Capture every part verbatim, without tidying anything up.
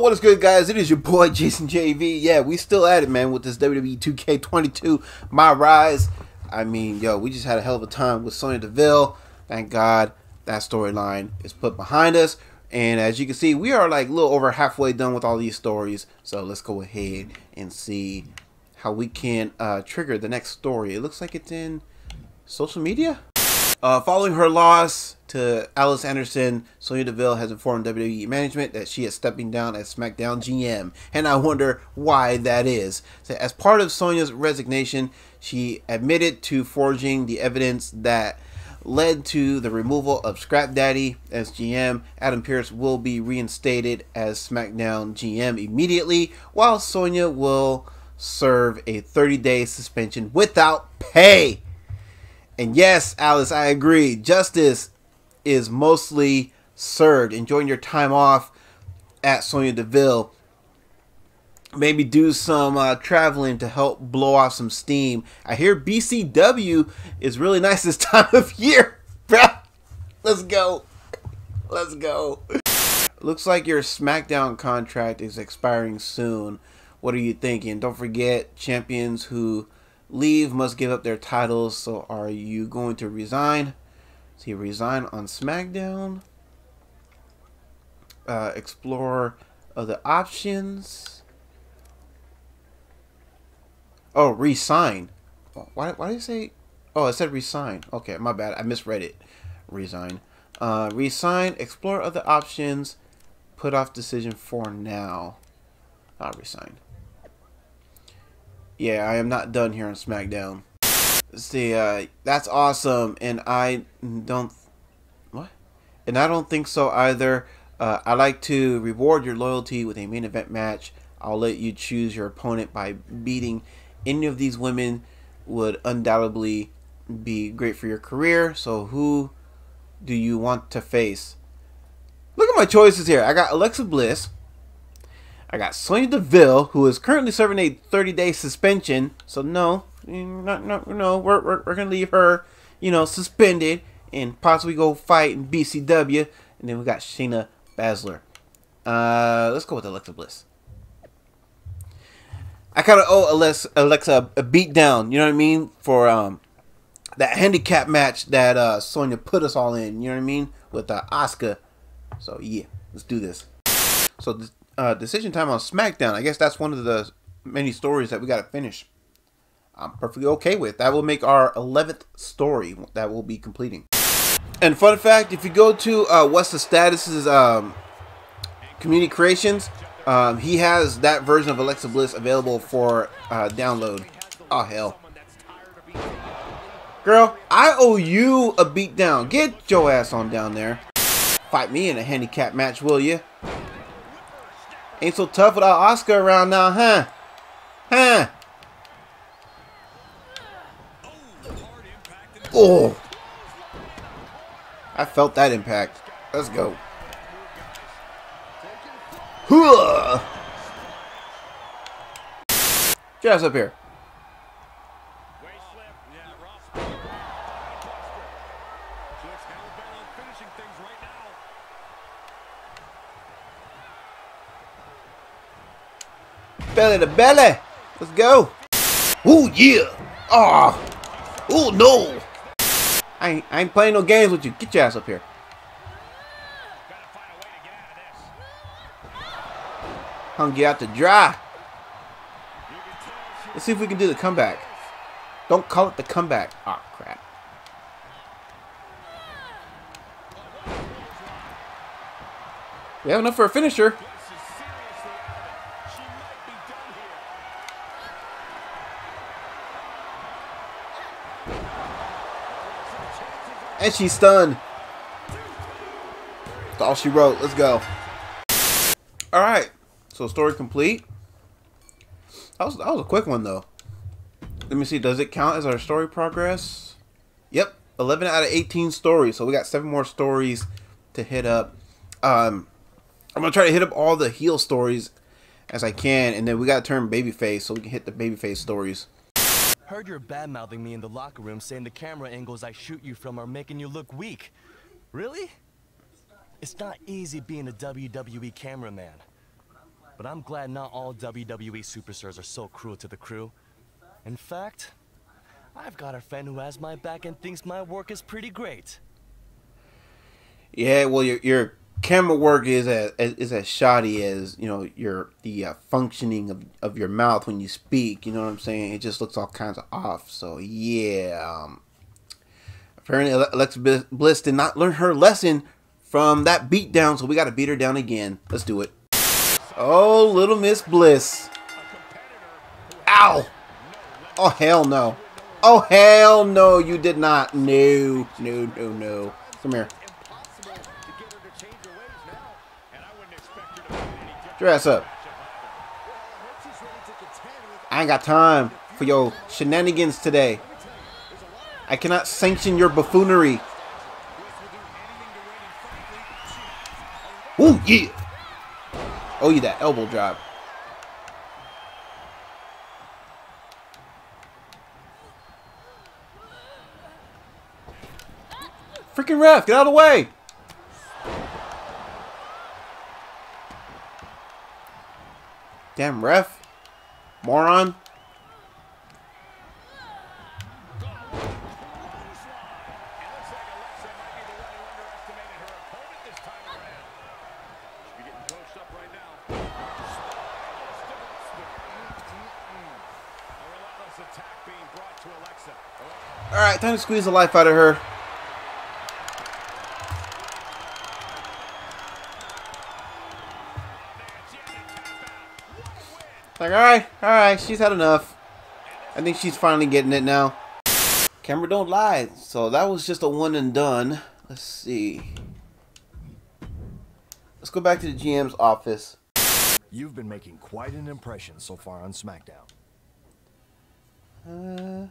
what is good, guys? It is your boy Jason J V. Yeah, we still at it, man, with this W W E two K twenty-two, My Rise. I mean, yo, we just had a hell of a time with Sonya Deville. Thank God that storyline is put behind us. And as you can see, we are like a little over halfway done with all these stories. So let's go ahead and see how we can uh, trigger the next story. It looks like it's in social media. Uh, following her loss to Alice Anderson, Sonya Deville has informed W W E management that she is stepping down as SmackDown G M. And I wonder why that is. So as part of Sonya's resignation, she admitted to forging the evidence that led to the removal of Scrap Daddy as G M. Adam Pearce will be reinstated as SmackDown G M immediately, while Sonya will serve a thirty day suspension without pay. And yes, Alice, I agree. Justice is mostly served. Enjoying your time off at Sonya Deville. Maybe do some uh, traveling to help blow off some steam. I hear B C W is really nice this time of year, bro. Let's go. Let's go. Looks like your SmackDown contract is expiring soon. What are you thinking? Don't forget, champions who leave must give up their titles. So are you going to resign? So you resign on SmackDown. Uh, explore other options. Oh, resign. Why, why did it say? Oh, it said resign. Okay, my bad. I misread it. Resign. Uh, resign. Explore other options. Put off decision for now. I'll resign. Yeah, I am not done here on SmackDown. Let's see, uh, that's awesome. And I don't. What? And I don't think so either. Uh, I like to reward your loyalty with a main event match. I'll let you choose your opponent by beating. Any of these women would undoubtedly be great for your career. So who do you want to face? Look at my choices here. I got Alexa Bliss. I got Sonya Deville, who is currently serving a thirty day suspension. So no, not, not, no, we're, we're, we're going to leave her, you know, suspended and possibly go fight in B C W. And then we got Shayna Baszler. Uh, let's go with Alexa Bliss. I kind of owe Alexa, Alexa a beatdown, you know what I mean, for um, that handicap match that uh, Sonya put us all in, you know what I mean, with uh, Asuka. So, yeah, let's do this. So, uh, decision time on SmackDown. I guess that's one of the many stories that we got to finish. I'm perfectly okay with. That will make our eleventh story that we'll be completing. And fun fact, if you go to uh, What's the Status's um, community creations, Um, he has that version of Alexa Bliss available for uh, download. Oh, hell. Girl, I owe you a beatdown. Get your ass on down there. Fight me in a handicap match, will you? Ain't so tough without Asuka around now, huh? Huh? Oh. I felt that impact. Let's go. Hooah! Get us up here. Belly to belly. Let's go. Ooh, yeah. Ah. Oh, no. I ain't, I ain't playing no games with you. Get your ass up here. Hung you out to dry. Let's see if we can do the comeback. Don't call it the comeback. Oh, crap. We have enough for a finisher. And she's stunned. That's all she wrote. Let's go. All right. So story complete. That was, that was a quick one though. Let me see. Does it count as our story progress? Yep. eleven out of eighteen stories. So we got seven more stories to hit up. Um, I'm going to try to hit up all the heel stories as I can. And then we got to turn babyface so we can hit the babyface stories. Heard you're bad-mouthing me in the locker room saying the camera angles I shoot you from are making you look weak. Really? It's not easy being a W W E cameraman. But I'm glad not all W W E superstars are so cruel to the crew. In fact, I've got a friend who has my back and thinks my work is pretty great. Yeah, well, your your camera work is as is as shoddy as, you know, your the uh, functioning of of your mouth when you speak. You know what I'm saying? It just looks all kinds of off. So yeah, um, apparently Alexa Bliss did not learn her lesson from that beatdown, so we got to beat her down again. Let's do it. Oh, little Miss Bliss. Ow! Oh, hell no. Oh, hell no, you did not. No, no, no, no. Come here. Dress up. I ain't got time for your shenanigans today. I cannot sanction your buffoonery. Ooh, yeah. Oh, you that elbow drop. Freaking ref, get out of the way! Damn ref, moron! All right, time to squeeze the life out of her. Like, alright, alright, she's had enough. I think she's finally getting it now. Camera don't lie. So that was just a one and done. Let's see. Let's go back to the G M's office. You've been making quite an impression so far on SmackDown. Uh...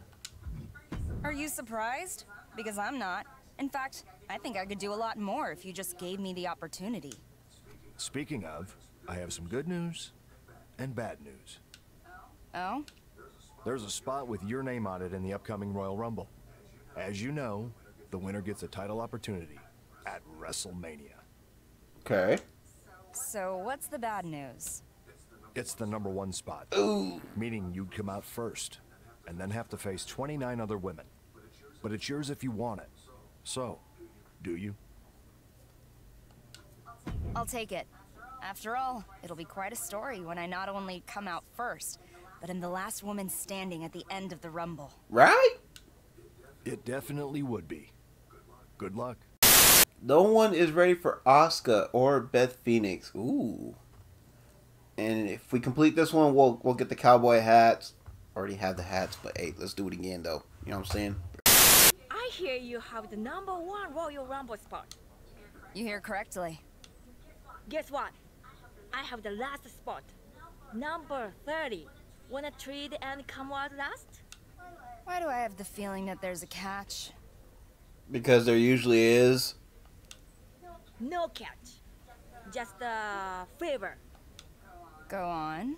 Are you surprised? Because I'm not. In fact, I think I could do a lot more if you just gave me the opportunity. Speaking of, I have some good news. And bad news. Oh? There's a spot with your name on it in the upcoming Royal Rumble. As you know, the winner gets a title opportunity at WrestleMania. Okay. So what's the bad news? It's the number one spot. Ooh. Meaning you'd come out first and then have to face twenty-nine other women. But it's yours if you want it. So, do you? I'll take it. After all, it'll be quite a story when I not only come out first, but am the last woman standing at the end of the Rumble. Right? It definitely would be. Good luck. No one is ready for Asuka or Beth Phoenix. Ooh. And if we complete this one, we'll we'll get the cowboy hats. Already have the hats, but hey, let's do it again though. You know what I'm saying? I hear you have the number one Royal Rumble spot. You hear correctly. Guess what? I have the last spot, number thirty. Wanna trade and come out last? Why do I have the feeling that there's a catch? Because there usually is. No catch, just a favor. Go on.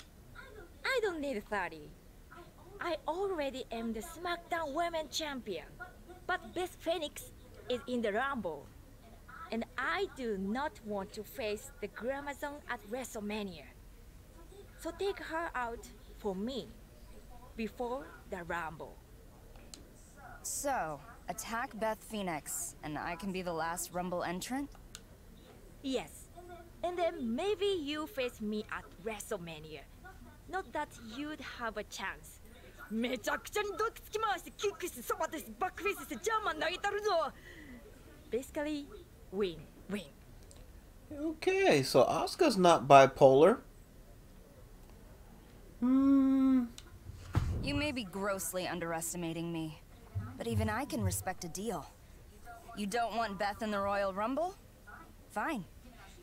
I don't need thirty. I already am the SmackDown Women Champion, but Beth Phoenix is in the Rumble. And I do not want to face the Gramazon at WrestleMania. So take her out for me before the Rumble. So, attack Beth Phoenix, and I can be the last Rumble entrant? Yes. And then maybe you face me at WrestleMania. Not that you'd have a chance. Basically, win, win. Okay, so Asuka's not bipolar. Hmm. You may be grossly underestimating me, but even I can respect a deal. You don't want Beth in the Royal Rumble? Fine.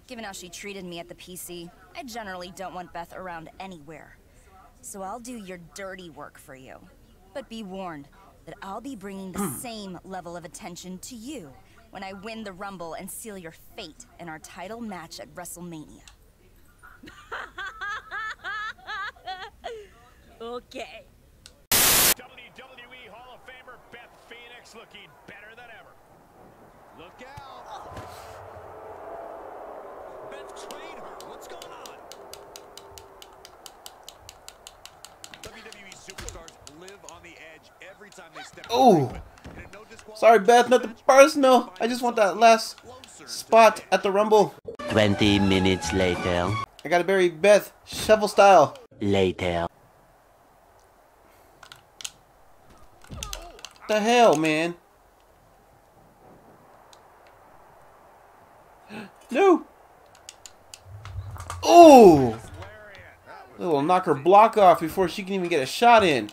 Given how she treated me at the P C, I generally don't want Beth around anywhere. So I'll do your dirty work for you. But be warned that I'll be bringing the same level of attention to you when I win the Rumble and seal your fate in our title match at WrestleMania. Okay. W W E Hall of Famer Beth Phoenix looking better than ever. Look out. Oh. Beth trained her. What's going on? Oh, sorry, Beth, nothing personal. I just want that last spot at the Rumble. Twenty minutes later. I gotta bury Beth, shovel style. Later. What the hell, man? No. Oh. It'll knock her block off before she can even get a shot in.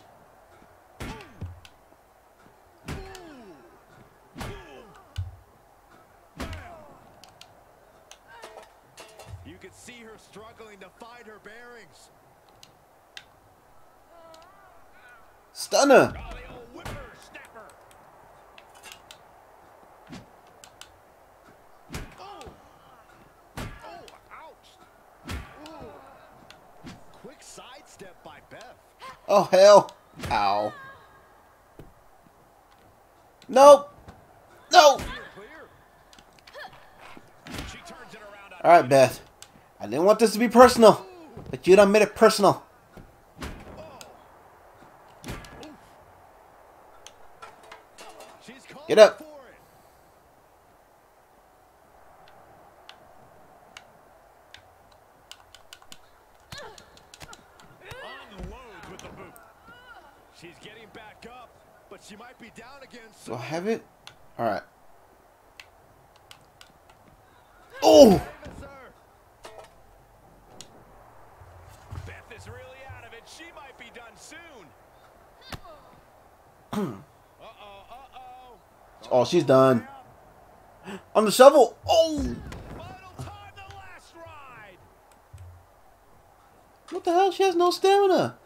You can see her struggling to find her bearings. Stunner. Oh, hell. Ow. Nope. No. Alright, Beth. I didn't want this to be personal, but you done made it personal. Get up. Do I have it? Alright. Oh! Beth is really out of it. She might be done soon. Uh-oh, uh-oh. Oh, she's done. On the shovel. Oh! Final time, the last ride. What the hell? She has no stamina.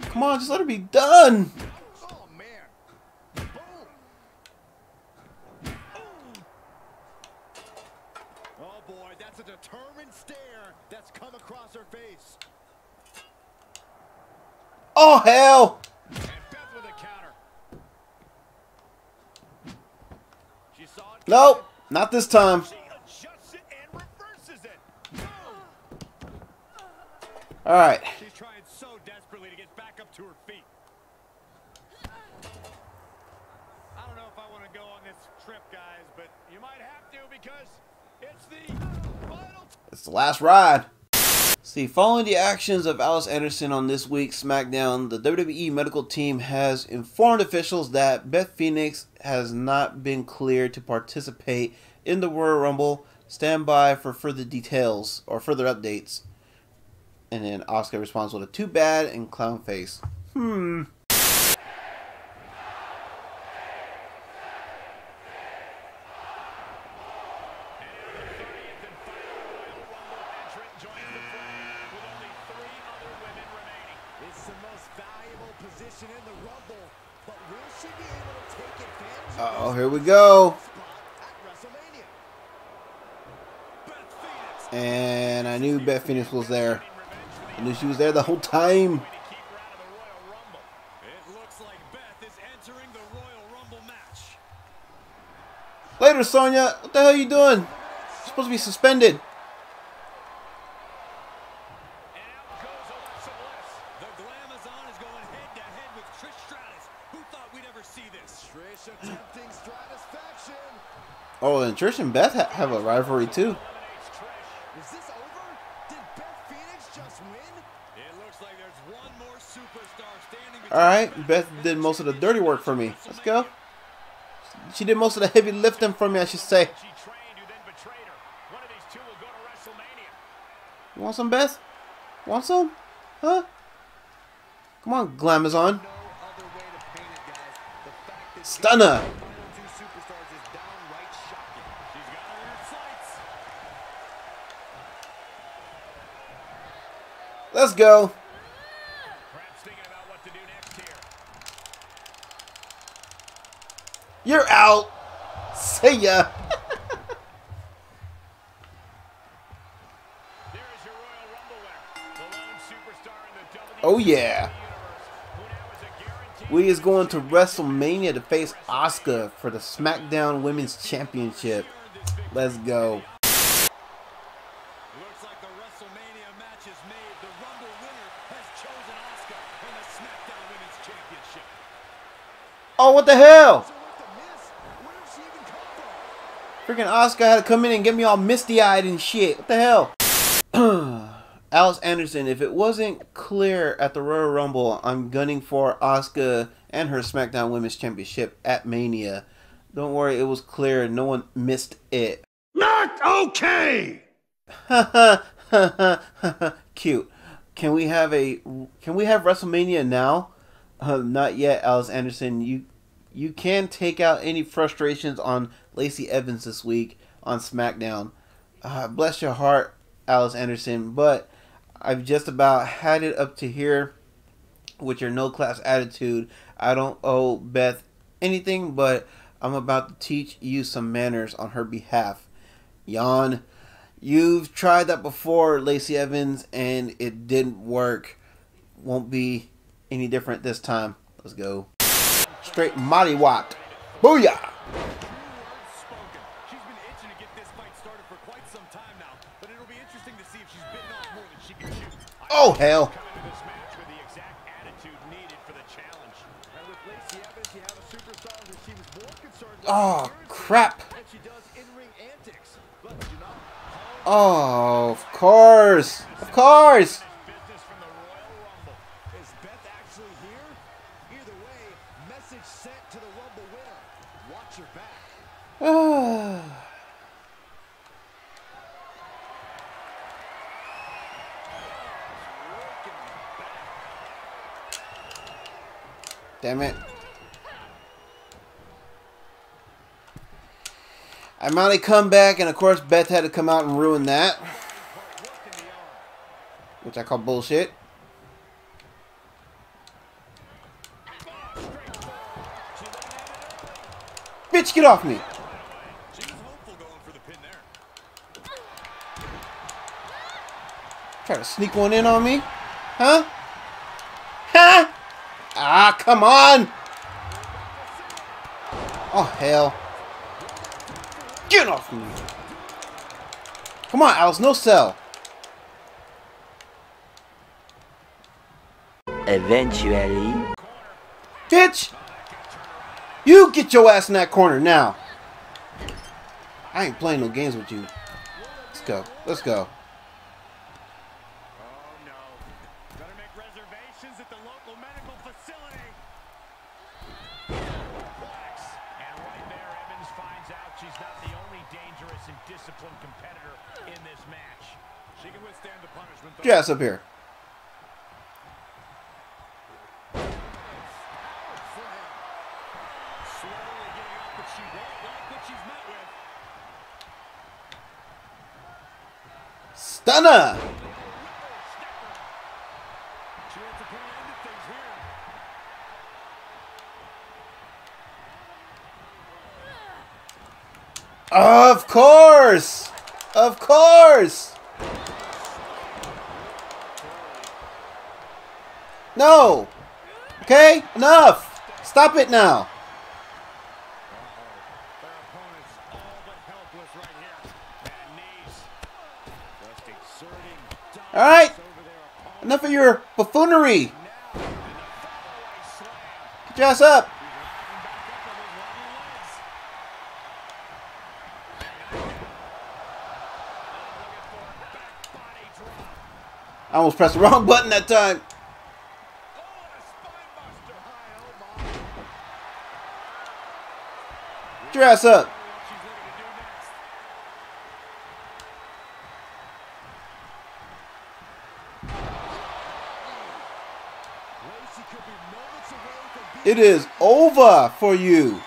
Come on, just let her be done. Oh, man. Boom. Oh boy, that's a determined stare that's come across her face. Oh hell! And Beth with a counter. She saw it. Nope, not this time. She adjusts it and reverses it. All right. She's trying so desperately to get back up to her feet. I don't know if I want to go on this trip, guys, but you might have to because it's the final. It's the last ride. See, following the actions of Alice Anderson on this week's SmackDown, the W W E medical team has informed officials that Beth Phoenix has not been cleared to participate in the Royal Rumble. Stand by for further details or further updates. And then Asuka responds with a too bad and clown face. Hmm. Uh-oh, here we go. And I knew Beth Phoenix was there. I knew she was there the whole time. It looks like Beth is entering the Royal Rumble match. Later, Sonya. What the hell are you doing? You're supposed to be suspended. And out goes Alexa Bliss. The Glamazon is going head to head with Trish Stratus. Who thought we'd ever see this? Trish attempting stratisfaction. Oh, and Trish and Beth ha have a rivalry too. Alright, Beth did most of the dirty work for me. Let's go. She did most of the heavy lifting for me, I should say. You want some, Beth? Want some? Huh? Come on, Glamazon. Stunner! Let's go. You're out. See ya. Oh yeah. We is going to WrestleMania to face Asuka for the SmackDown Women's Championship. Let's go. Looks like the WrestleMania match is made. The Rumble winner has chosen Asuka. what the hell? Freaking Asuka had to come in and get me all misty-eyed and shit. What the hell? Alice Anderson, if it wasn't clear at the Royal Rumble, I'm gunning for Asuka and her SmackDown Women's Championship at Mania. Don't worry, it was clear. No one missed it. Not okay! Cute. Can we have a can we have WrestleMania now? Uh, not yet, Alice Anderson. You you can take out any frustrations on Lacey Evans this week on SmackDown. Uh, bless your heart, Alice Anderson, but I've just about had it up to here with your no-class attitude. I don't owe Beth anything, but I'm about to teach you some manners on her behalf. Yawn. You've tried that before, Lacey Evans, and it didn't work. Won't be any different this time. Let's go. Straight Molly Watt. Booyah! Oh, hell. Oh, crap. Oh, of course. Of course. Oh. Damn it. I mounted a comeback, and of course Beth had to come out and ruin that. Which I call bullshit. Bitch, get off me! Try to sneak one in on me? Huh? Huh? Ah, come on! Oh, hell. Get off me! Come on, Alice, no sell! Eventually... Bitch! You get your ass in that corner now! I ain't playing no games with you. Let's go. Let's go. Yes, up here. Stunner. Of course. Of course. No! Okay? Enough! Stop it now! Alright! Enough of your buffoonery! Get your ass up! I almost pressed the wrong button that time! Your ass up. It is over for you.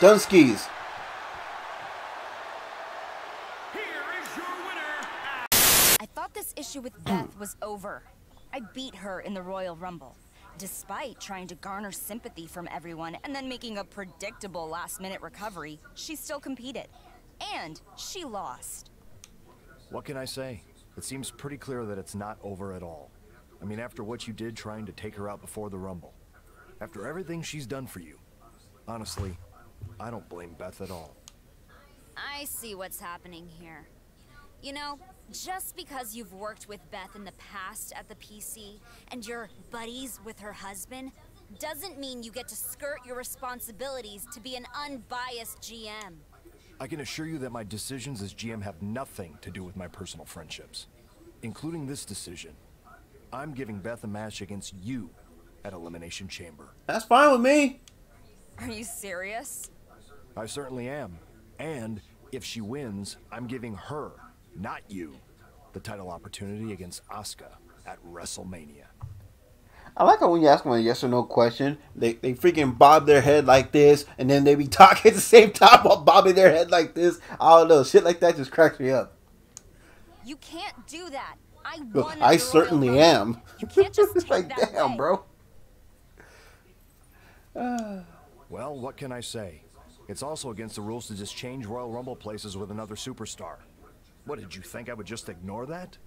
Dunskies. Issue with Beth was over. I beat her in the Royal Rumble, despite trying to garner sympathy from everyone and then making a predictable last-minute recovery. She still competed, and she lost. What can I say? It seems pretty clear that it's not over at all. I mean, after what you did trying to take her out before the Rumble, after everything she's done for you, honestly, I don't blame Beth at all. I see what's happening here. You know, just because you've worked with Beth in the past at the P C and you're buddies with her husband, doesn't mean you get to skirt your responsibilities to be an unbiased G M. I can assure you that my decisions as G M have nothing to do with my personal friendships, including this decision. I'm giving Beth a match against you at Elimination Chamber. That's fine with me. Are you serious? I certainly am. And if she wins, I'm giving her, not you, the title opportunity against Asuka at WrestleMania. I like how when you ask them a yes or no question, they, they freaking bob their head like this, and then they be talking at the same time while bobbing their head like this. I don't know. Shit like that just cracks me up. You can't do that. I want I certainly am. You can't just take like, that damn, way. Bro. Uh. Well, what can I say? It's also against the rules to just change Royal Rumble places with another superstar. What, did you think I would just ignore that?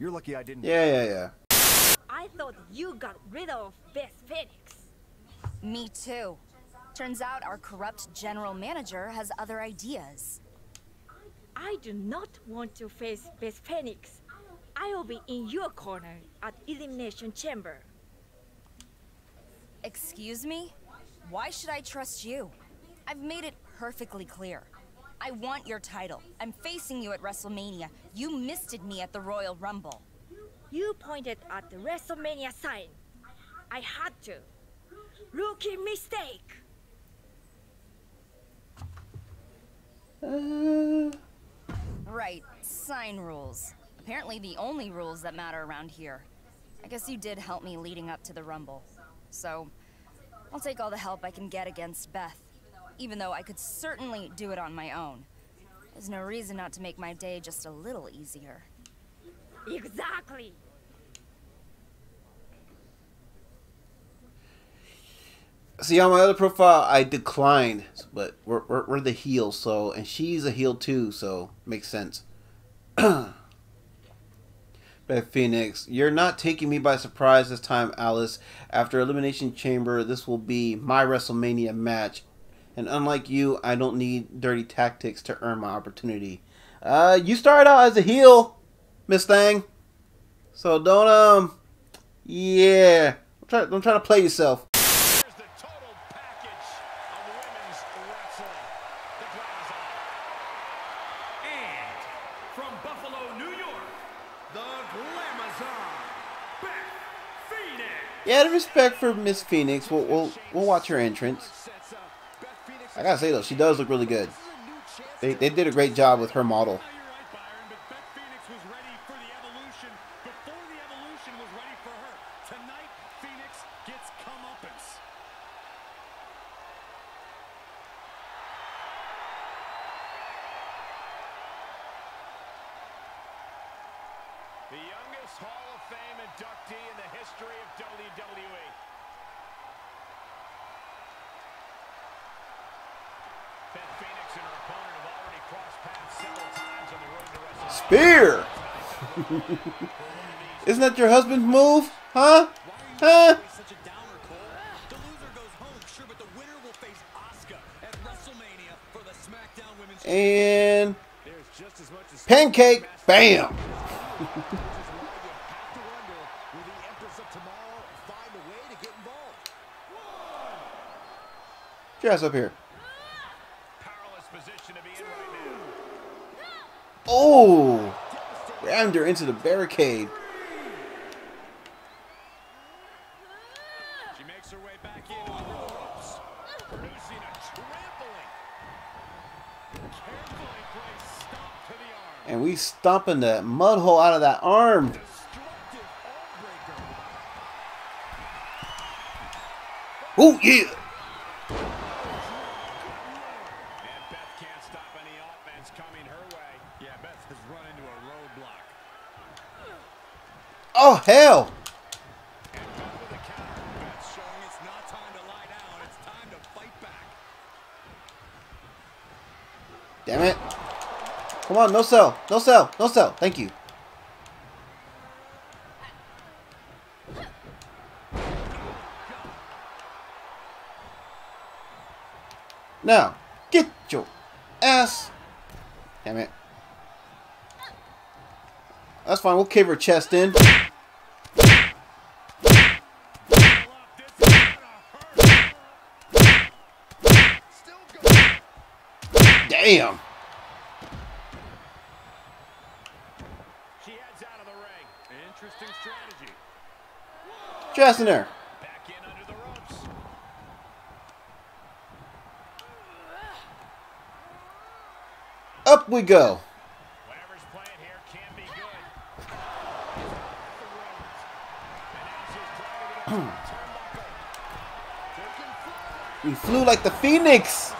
You're lucky I didn't. Yeah, yeah, yeah. I thought you got rid of Beth Phoenix. Me too. Turns out our corrupt general manager has other ideas. I do not want to face Beth Phoenix. I will be in your corner at Elimination Chamber. Excuse me? Why should I trust you? I've made it perfectly clear. I want your title. I'm facing you at WrestleMania. You misted me at the Royal Rumble. You pointed at the WrestleMania sign. I had to. Rookie mistake. Uh... Right, sign rules. Apparently the only rules that matter around here. I guess you did help me leading up to the Rumble. So, I'll take all the help I can get against Beth. Even though I could certainly do it on my own. There's no reason not to make my day just a little easier. Exactly. See, on my other profile, I declined, but we're we're, we're the heel, so and she's a heel too, so makes sense. Beth Phoenix, you're not taking me by surprise this time, Alice. After Elimination Chamber, this will be my WrestleMania match, and unlike you, I don't need dirty tactics to earn my opportunity. Uh, you started out as a heel, Miss Thang, so don't um, yeah, don't try, don't try to play yourself. Here's the total package of women's wrestling, the Gramazon, and from Buffalo, New York, the Glamazon, Beth Phoenix. Yeah, the respect for Miss Phoenix. We'll we'll we'll watch her entrance. I gotta say though, she does look really good. They they did a great job with her model. The youngest Hall of Fame inductee in the history of W W E. Beth Phoenix and her opponent have already crossed paths several times on the road to WrestleMania. Spear! Isn't that your husband's move? Huh? Huh? Such a downer, Cole. The loser goes home, sure, but the winner will face Asuka at WrestleMania for the SmackDown Women's Championship. And there's just as much as pancake. Bam! Which is why you have to wonder, will the Empress of Tomorrow find a way to get involved? Just up here. Powerless position to be in right now. Oh! Rammed her into the barricade. She makes her way back in on the ropes, producing a trampling. Carefully placed stop to the arm. And we stomping that mud hole out of that arm. Oh yeah! And Beth can't stop any offense coming her way. Yeah, Beth has run into a roadblock. Oh hell! And Beth with a counter. Beth's showing it's not time to lie down. It's time to fight back. Damn it! Come on, no sell, no sell, no sell. Thank you. Now, get your ass. Damn it. That's fine. We'll cave her chest in. Damn. She heads out of the ring. Interesting strategy. Just in there. Back in under the ropes. Up we go. Whatever's playing here can be good. He flew like the Phoenix.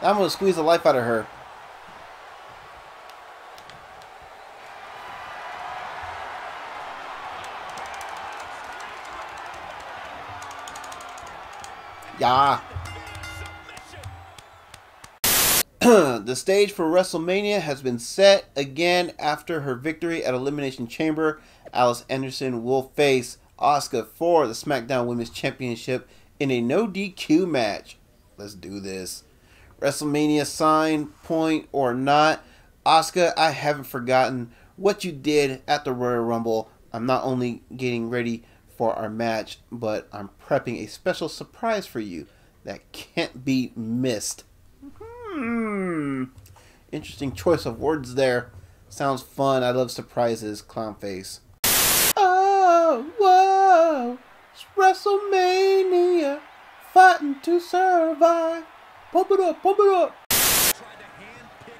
I'm going to squeeze the life out of her. Yeah. The stage for WrestleMania has been set again after her victory at Elimination Chamber. Alice Anderson will face Asuka for the SmackDown Women's Championship in a no D Q match. Let's do this. WrestleMania sign, point, or not, Asuka, I haven't forgotten what you did at the Royal Rumble. I'm not only getting ready for our match, but I'm prepping a special surprise for you that can't be missed. Hmm. Interesting choice of words there. Sounds fun. I love surprises. Clown face. Oh, whoa. It's WrestleMania. Fighting to survive. Pump it up, pump it up. Tried to handpick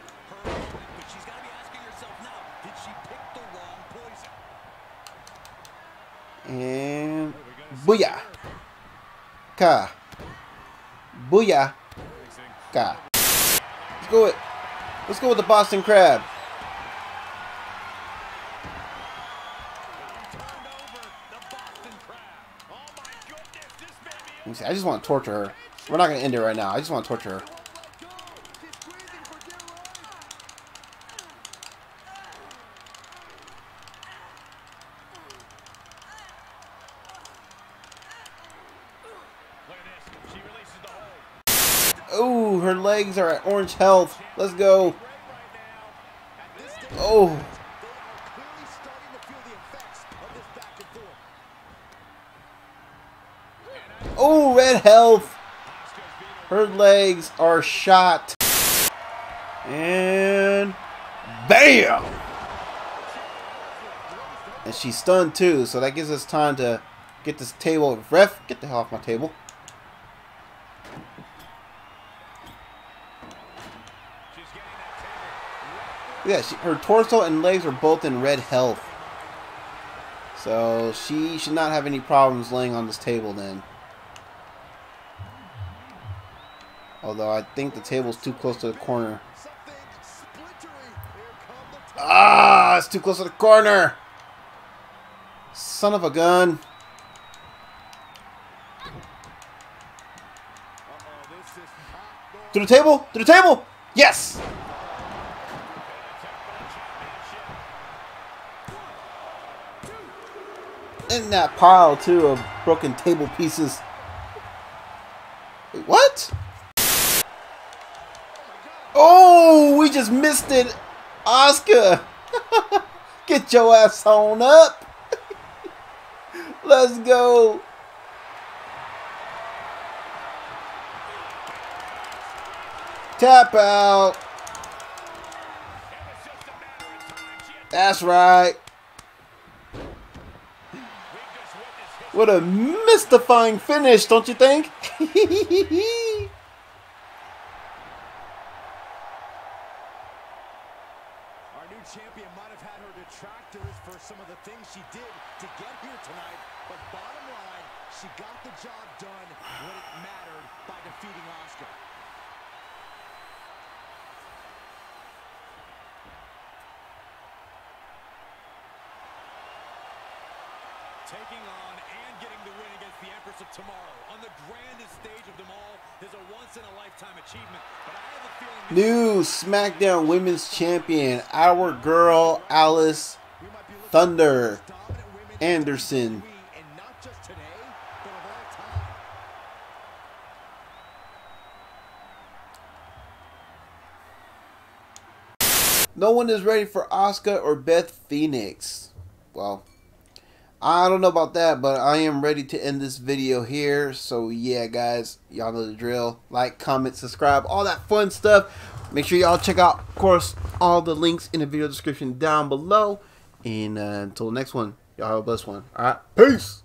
her, but she's got to be asking herself now, did she pick the wrong poison? And booyah. Ka. Booyah. Ka. Let's go with Let's go with the Boston Crab. I just want to torture her. We're not going to end it right now. I just want to torture her. Oh, her legs are at orange health. Let's go. Oh. Oh, red health. Her legs are shot. And bam! And she's stunned too, so that gives us time to get this table. Ref, get the hell off my table. Yeah, she, her torso and legs are both in red health. So she should not have any problems laying on this table then. Although I think the table's too close to the corner. Ah, it's too close to the corner. Son of a gun. To the table, to the table. Yes. In that pile too of broken table pieces. Wait, what? Oh, we just missed it, Asuka. Get your ass on up. Let's go. Tap out. That's right. What a mystifying finish, don't you think? Champion might have had her detractors for some of the things she did to get here tonight, but bottom line, she got the job done when it mattered by defeating Asuka. Taking on and getting the win against the Empress of Tomorrow on the grandest stage of them all is a once-in-a-lifetime achievement, but I have a feeling... New SmackDown Women's Champion, our girl, Alice Thunder Anderson. And not just today, but of all time. No one is ready for Asuka or Beth Phoenix. Well, I don't know about that, but I am ready to end this video here. So yeah, guys, y'all know the drill. Like, comment, subscribe, all that fun stuff. Make sure y'all check out, of course, all the links in the video description down below. And uh, until the next one, y'all have a blessed one. All right, peace.